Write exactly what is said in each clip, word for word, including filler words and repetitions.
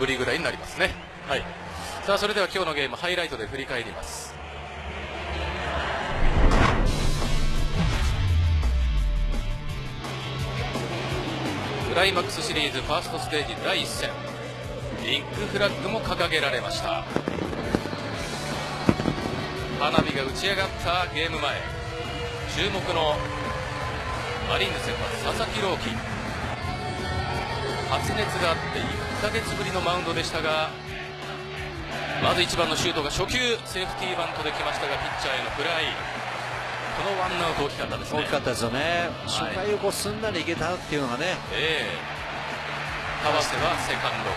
ぶりぐらいになりますね。はい、さあそれでは今日のゲームハイライトで振り返ります。クライマックスシリーズファーストステージだいいっ戦、ビッグフラッグも掲げられました。花火が打ち上がったゲーム前、注目のマリーンズ先発佐々木朗希、発熱があっていっかげつぶりのマウンドでしたが、まずいちばんのシュートが初球セーフティーバントできましたが、ピッチャーへのフライ、このワンアウト大きかったですね。大きかったですよね、初回をこうすんなりいけたっていうのがね、えー、川瀬はセカンドゴロ、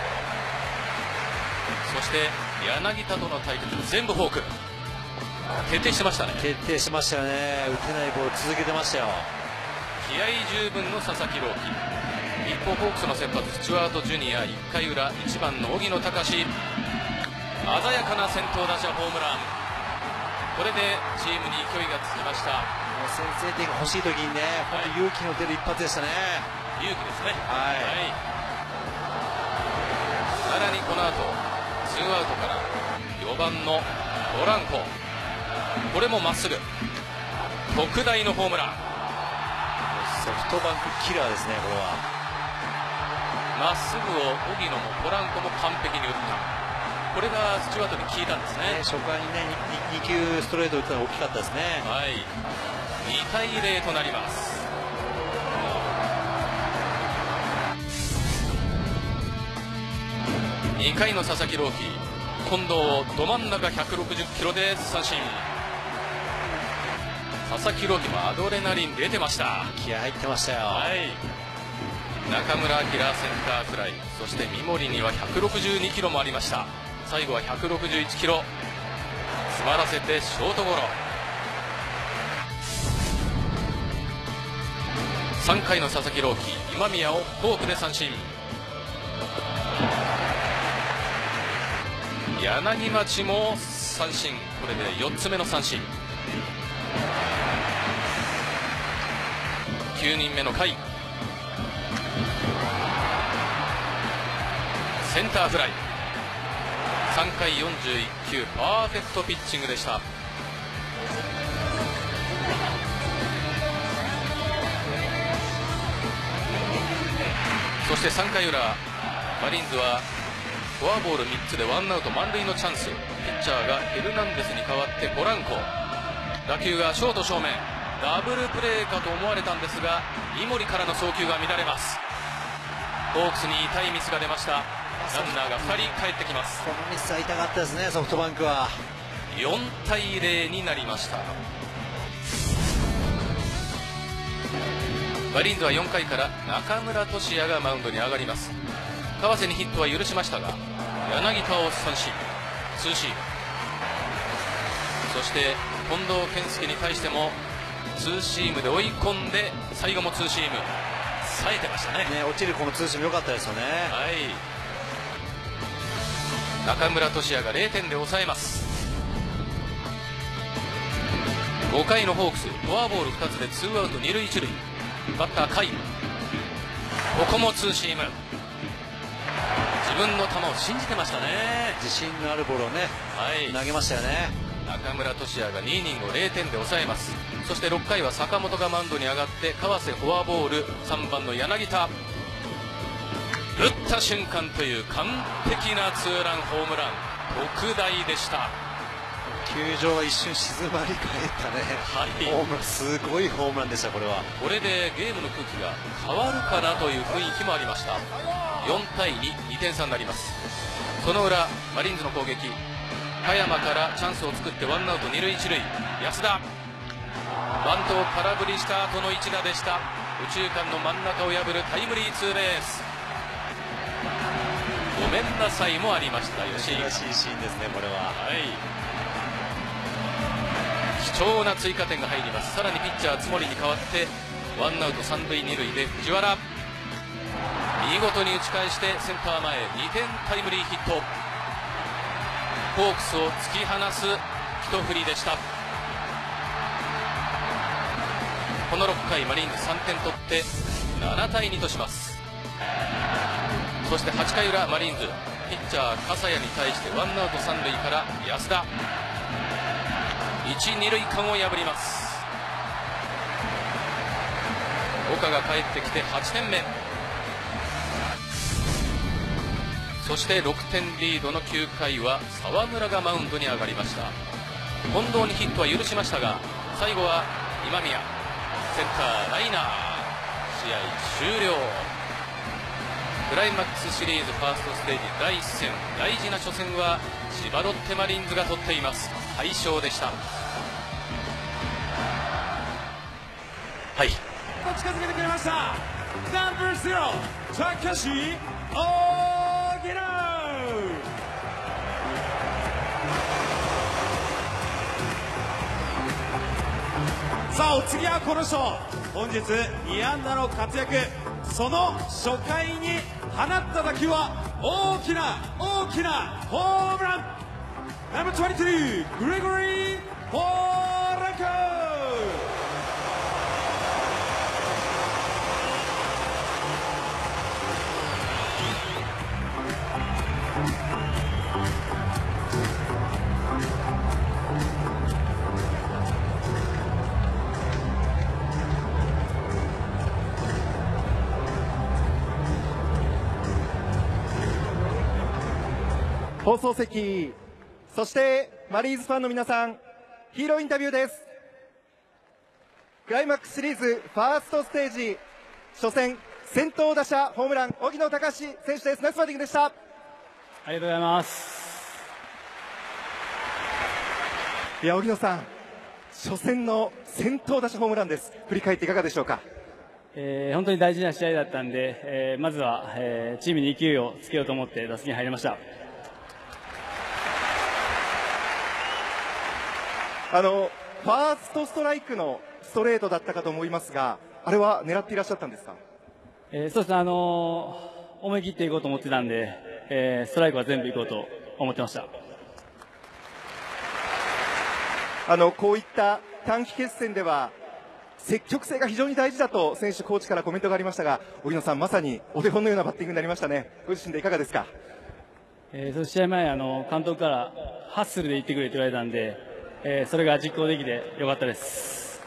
そして柳田との対決全部フォーク、決定してましたね。決定しましたよね。打てないボール続けてましたよ。気合十分の佐々木朗希。一方ホークスの先発スチュワート・ジュニア、いっかい裏いちばんの荻野貴史、鮮やかな先頭打者ホームラン、これでチームに勢いがつきました。もう先制点が欲しい時にね、本当に勇気の出る一発でしたね。勇気ですね。はい、はい、さらにこの後ツーアウトからよんばんのポランコ、これもまっすぐ特大のホームラン、ソフトバンクキラーですね。これはまっすぐを荻野もポランコも完璧に打った、これがスチュワートに効いたんですね。初回にね に, に球ストレート打ったのが大きかったですね。はい、にたいゼロとなります。にかいの佐々木朗希、近藤をど真ん中ひゃくろくじゅっキロで三振、佐々木朗希もアドレナリン出てました。気合入ってましたよ。はい、中村晃センターフライ、そして三森にはひゃくろくじゅうにキロもありました。最後はひゃくろくじゅういちキロ、詰まらせてショートゴロ。さんかいの佐々木朗希、今宮をフォークで三振、柳町も三振、これでよっつめの三振。きゅうにんめの甲斐、センターフライ、さんかいよんじゅういっきゅうパーフェクトピッチングでした。そしてさんかい裏、マリーンズはフォアボールみっつでワンアウト満塁のチャンス、ピッチャーがヘルナンデスに代わってポランコ、打球がショート正面、ダブルプレーかと思われたんですが、三森からの送球が乱れます。ホークスに痛いミスが出ました。ランナーがふたり帰ってきます。このミスは痛かったですね。ソフトバンクはよんたいゼロになりました。マリーンズはよんかいから中村俊也がマウンドに上がります。川瀬にヒットは許しましたが、柳田を三振ツーシーム、そして近藤健介に対してもツーシームで追い込んで、最後もツーシーム、冴えてました ね, ね落ちるこのツーシーム良かったですよね。はい、中村俊也がれいてんで抑えます。ごかいのホークス、フォアボールふたつでツーアウトにるいいちるい、バッター甲斐、ここもツーシーム、自分の球を信じてましたね。自信のあるボールをね、はい、投げましたよね。中村俊也がにイニングをれいてんで抑えます。そしてろっかいは坂本がマウンドに上がって、川瀬フォアボール、さんばんの柳田、打った瞬間という完璧なツーランホームラン、特大でした。球場は一瞬静まり返ったね、はい、ホームラン、すごいホームランでした。これはこれでゲームの空気が変わるかなという雰囲気もありました。よんたいに、にてんさになります。その裏マリーンズの攻撃、加山からチャンスを作ってワンアウトにるいいちるい、安田、バントを空振りした後の一打でした。右中間の真ん中を破るタイムリーツーベース、ごめんなさいもありました。吉井、珍しいシーンですねこれは。はい、貴重な追加点が入ります。さらにピッチャー津森に代わってワンアウトさんるいにるいで藤原、見事に打ち返してセンター前にてんタイムリーヒット、ホークスを突き放す一振りでした。このろっかいマリーンズさんてん取ってななたいにとします。そしてはちかい裏マリーンズピッチャー笠谷に対してワンアウト三塁から安田、一・二塁間を破ります。岡が帰ってきてはちてんめ、そしてろくてんリードのきゅうかいは沢村がマウンドに上がりました。近藤にヒットは許しましたが、最後は今宮、センターライナー、試合終了。クライマックスシリーズファーストステージ第いっ戦、大事な初戦は千葉ロッテマリーンズが取っています。快勝でした。はい、近づけてくれました。ナンバーゼロ、高橋大喜良。さあお次はこの人、本日にあんだの活躍、その初回に放った打球は大きな大きなホームラン。ナンバーにじゅうに、グレゴリー・ポランコ。放送席、そしてマリーンズファンの皆さん、ヒーローインタビューです。クライマックスシリーズファーストステージ初戦、先頭打者ホームラン、荻野貴司選手です。ナイスバッティングでした。ありがとうございます。いや、荻野さん、初戦の先頭打者ホームランです。振り返っていかがでしょうか。えー、本当に大事な試合だったんで、えー、まずは、えー、チームに勢いをつけようと思って打席に入りました。あのファーストストライクのストレートだったかと思いますが、あれは狙っていらっしゃったんですか。えー、そうですね、あのー、思い切っていこうと思ってたんで、えー、ストライクは全部いこうと思ってました。あのこういった短期決戦では積極性が非常に大事だと選手コーチからコメントがありましたが、荻野さん、まさにお手本のようなバッティングになりましたね。ご自身でいかがですか。えー、その試合前、あの監督からハッスルで行ってくれと言われたんで、えー、それが実行できてよかったです。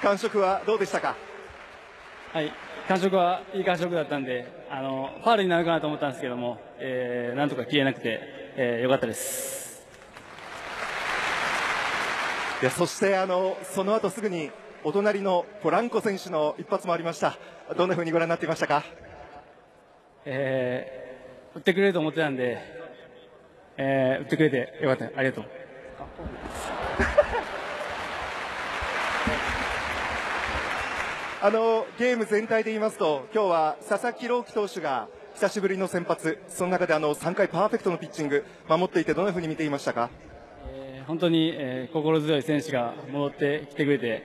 感触はどうでしたか。はい、感触はいい感触だったんで、あのファウルになるかなと思ったんですけども、えー、なんとか消えなくて、えー、よかったです。いや、そしてあのその後すぐにお隣のポランコ選手の一発もありました。どんなふうにご覧になっていましたか。えー、打ってくれると思ってたんで、えー、打ってくれてよかった。ありがとう。あのゲーム全体で言いますと、今日は佐々木朗希投手が久しぶりの先発、その中であのさんかいパーフェクトのピッチング、守っていてどんなふうに見ていましたか。えー、本当に、えー、心強い選手が戻ってきてくれて、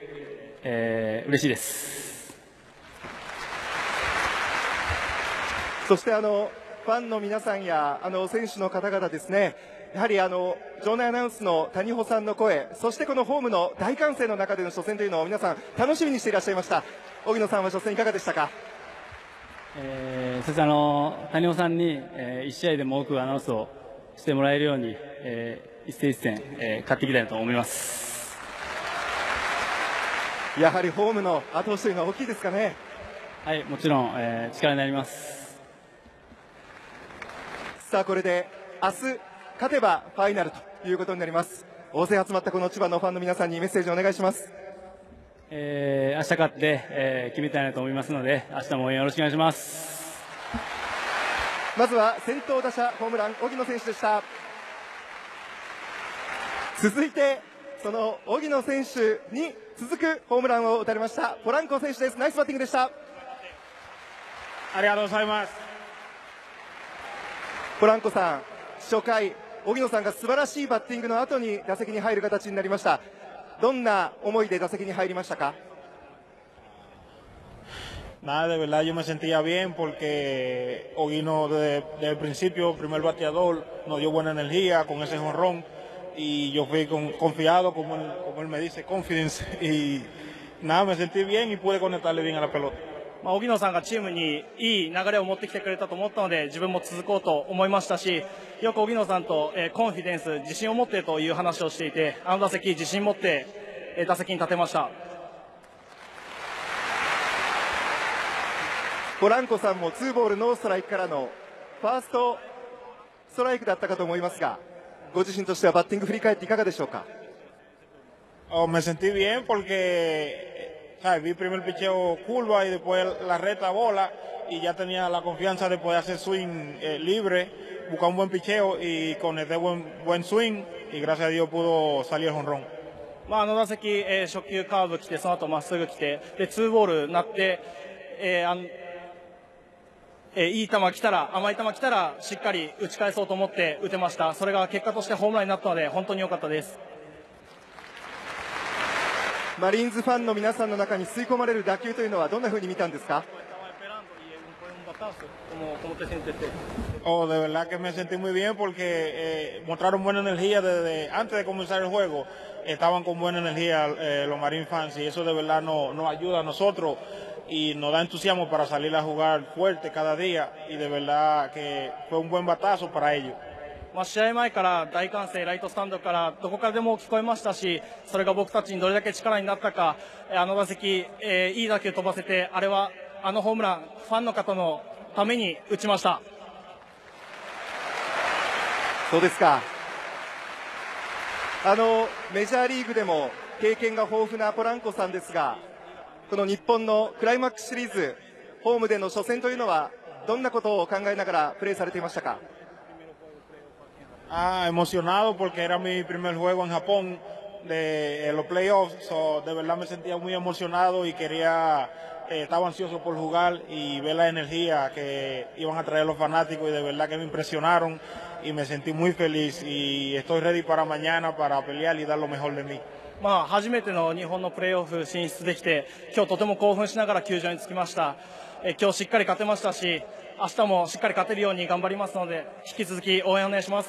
えー、嬉しいです。そしてあのファンの皆さんやあの選手の方々ですね、やはりあの場内アナウンスの谷保さんの声、そしてこのホームの大歓声の中での初戦というのを皆さん楽しみにしていらっしゃいました。荻野さんは初戦いかがでしたか。えー、そしてあの谷保さんに、えー、いち試合でも多くアナウンスをしてもらえるように、えー、一戦一戦、えー、勝っていきたいと思います。やはりホームの後押しというのは大きいですかね。はい、もちろん、えー、力になります。さあこれで明日勝てばファイナルということになります。大勢集まったこの千葉のファンの皆さんにメッセージをお願いします。えー、明日勝って、えー、決めたいなと思いますので、明日も応援よろしくお願いします。まずは先頭打者ホームラン、荻野選手でした。続いてその荻野選手に続くホームランを打たれましたポランコ選手です。ナイスバッティングでした。ありがとうございます。ポランコさん、初回荻野さんが素晴らしいバッティングの後に打席に入る形になりました。どんな思いで打席に入りましたか。Nada, de verdad yo me sentía bien porque Ogino desde, desde el principio, primer bateador, nos dio buena energía con ese jonrón y yo fui con, confiado, como él, como él me dice, confidence, y nada, me sentí bien y pude conectarle bien a la pelota. まあ、荻野さんがチームにいい流れを持ってきてくれたと思ったので自分も続こうと思いましたし、よく荻野さんと、えー、コンフィデンス自信を持ってという話をしていて、あの打席自信を持って、えー、打席に立てました。ポランコさんもツーボールノーストライクからのファーストストライクだったかと思いますが、ご自身としてはバッティング振り返っていかがでしょうか。Me sentí bien porque vi primer picheo curva y después la recta bola y ya tenía la confianza de poder hacer swing libre, buscar un buen picheo y con este buen swing y gracias a Dios pudo salir el jonrón. あの打席初球カーブ来て、その後まっすぐ来て、でツーボールなって、いい球来たら甘い球来たらしっかり打ち返そうと思って打てました。それが結果としてホームランになったので本当に良かったです。マリーンズファンの皆さんの中に吸い込まれる打球というのはどんなふうに見たんですか。Oh, de verdad que me sentí muy bien porque mostraron buena energía desde antes de comenzar el juego. Estaban con buena energía los Marine fans y eso de verdad nos ayuda a nosotros y nos da entusiasmo para salir a jugar fuerte cada día y de verdad que fue un buen batazo para ellos.まあ試合前から大歓声、ライトスタンドからどこからでも聞こえましたし、それが僕たちにどれだけ力になったか、あの打席、えー、いい打球飛ばせて、あれはあのホームラン、ファンの方のために打ちました。そうですか。あのメジャーリーグでも経験が豊富なポランコさんですが、この日本のクライマックスシリーズ、ホームでの初戦というのは、どんなことを考えながらプレーされていましたか。Ah, emocionado porque era mi primer juego en Japón de eh, los playoffs, so, de verdad me sentía muy emocionado y quería, eh, estaba ansioso por jugar y ver la energía que iban a traer los fanáticos y de verdad que me impresionaron y me sentí muy feliz y estoy ready para mañana para pelear y dar lo mejor de mí.まあ、初めての日本のプレーオフ進出できて、今日とても興奮しながら球場に着きました。え今日しっかり勝てましたし、明日もしっかり勝てるように頑張りますので、引き続き応援お願いします。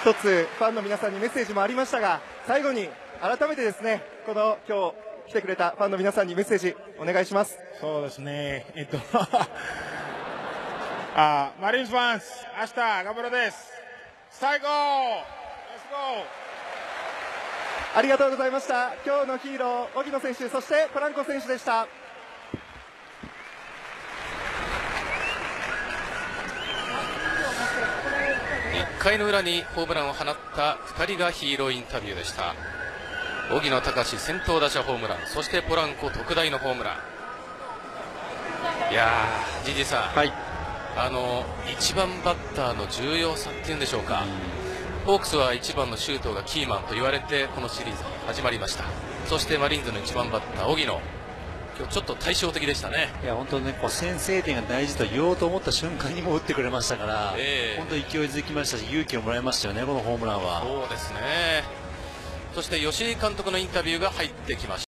一つファンの皆さんにメッセージもありましたが、最後に改めてですね、この今日来てくれたファンの皆さんにメッセージお願いします。そうですね。えっとあマリーンズファンス、明日頑張ろうです。最高。ありがとうございました。今日のヒーロー、荻野選手、そしてポランコ選手でした。いっかいの裏にホームランを放ったふたりがヒーローインタビューでした。荻野貴先頭打者ホームラン、そしてポランコ特大のホームラン。いやー、ジジさん、はい、あのいちばんバッターの重要さっていうんでしょうか。ホークスはいちばんの周東がキーマンと言われてこのシリーズ始まりました。そしてマリーンズのいちばんバッター荻野、今日ちょっと対照的でしたね。いや本当にね、こう先制点が大事と言おうと思った瞬間にも打ってくれましたから、えー、本当に勢いづきましたし勇気をもらいましたよね、このホームランは。そうですね。そして吉井監督のインタビューが入ってきました。